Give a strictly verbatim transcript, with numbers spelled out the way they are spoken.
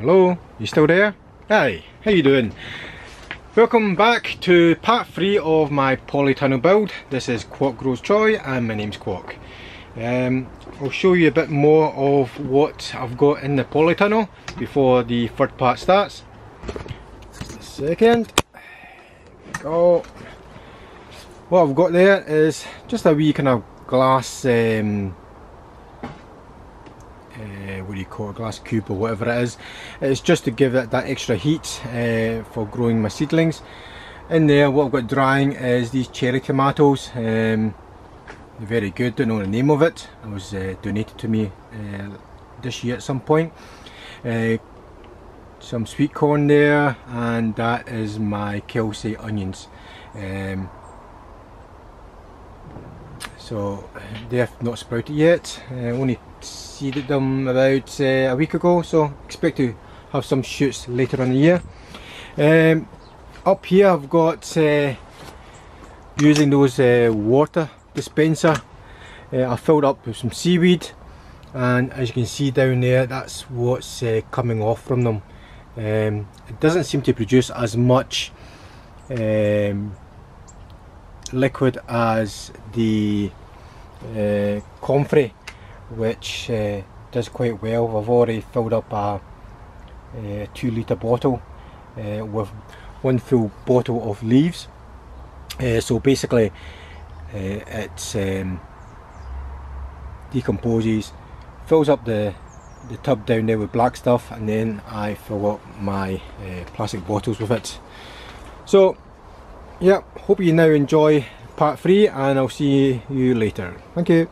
Hello, you still there? Hi, how you doing? Welcome back to part three of my polytunnel build. This is Kwok Grows Choy and my name's Kwok. Um, I'll show you a bit more of what I've got in the polytunnel before the third part starts. Just a second. Go. What I've got there is just a wee kind of glass, um, uh, what do you call it, glass cube or whatever it is. It's just to give it that extra heat uh, for growing my seedlings. In there, what I've got drying is these cherry tomatoes. Um, they're very good, don't know the name of it. It was uh, donated to me uh, this year at some point. Uh, some sweet corn there, and that is my Kelsey onions. Um, so they've not sprouted yet. I uh, only seeded them about uh, a week ago, so expect to have some shoots later on in the year. Um, up here I've got uh, using those uh, water dispenser, uh, I filled up with some seaweed, and as you can see down there, that's what's uh, coming off from them. Um, it doesn't seem to produce as much um, liquid as the uh, comfrey, which uh, does quite well. I've already filled up a, a two litre bottle uh, with one full bottle of leaves, uh, so basically uh, it um, decomposes, fills up the, the tub down there with black stuff, and then I fill up my uh, plastic bottles with it. So yeah, hope you now enjoy part three, and I'll see you later. Thank you.